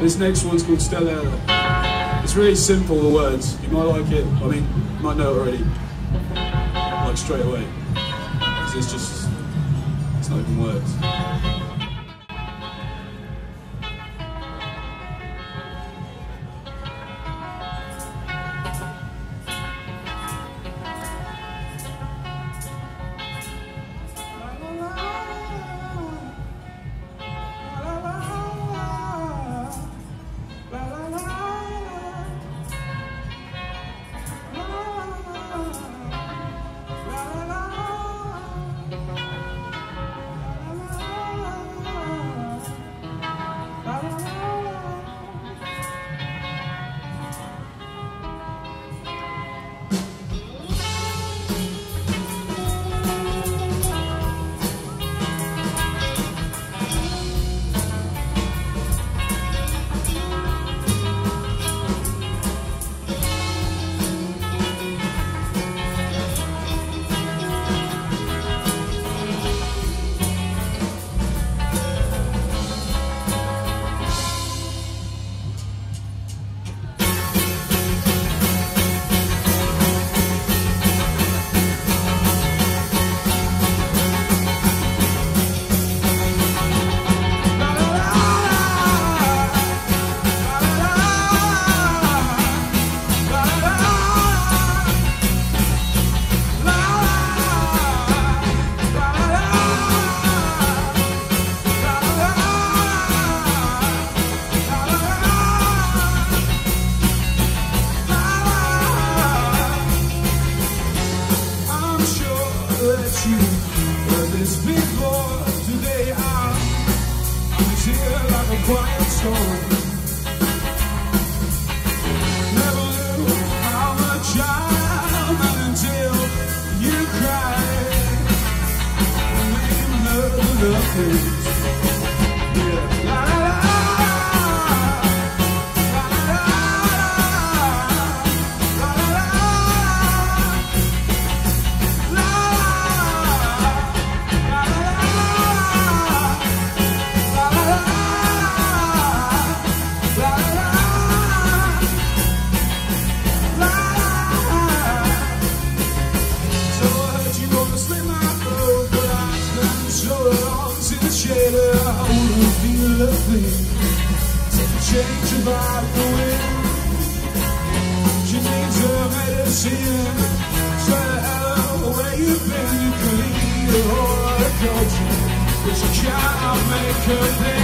This next one's called Stella. It's really simple, the words. You might like it, I mean, you might know it already. Like straight away. Because it's just, it's not even words. Quiet storm. Never knew how much I meant until you cried. When you know nothing. Change about the wind. She needs her medicine. So hello, where you been? You could eat a whole lot of culture, but you cannot make her think.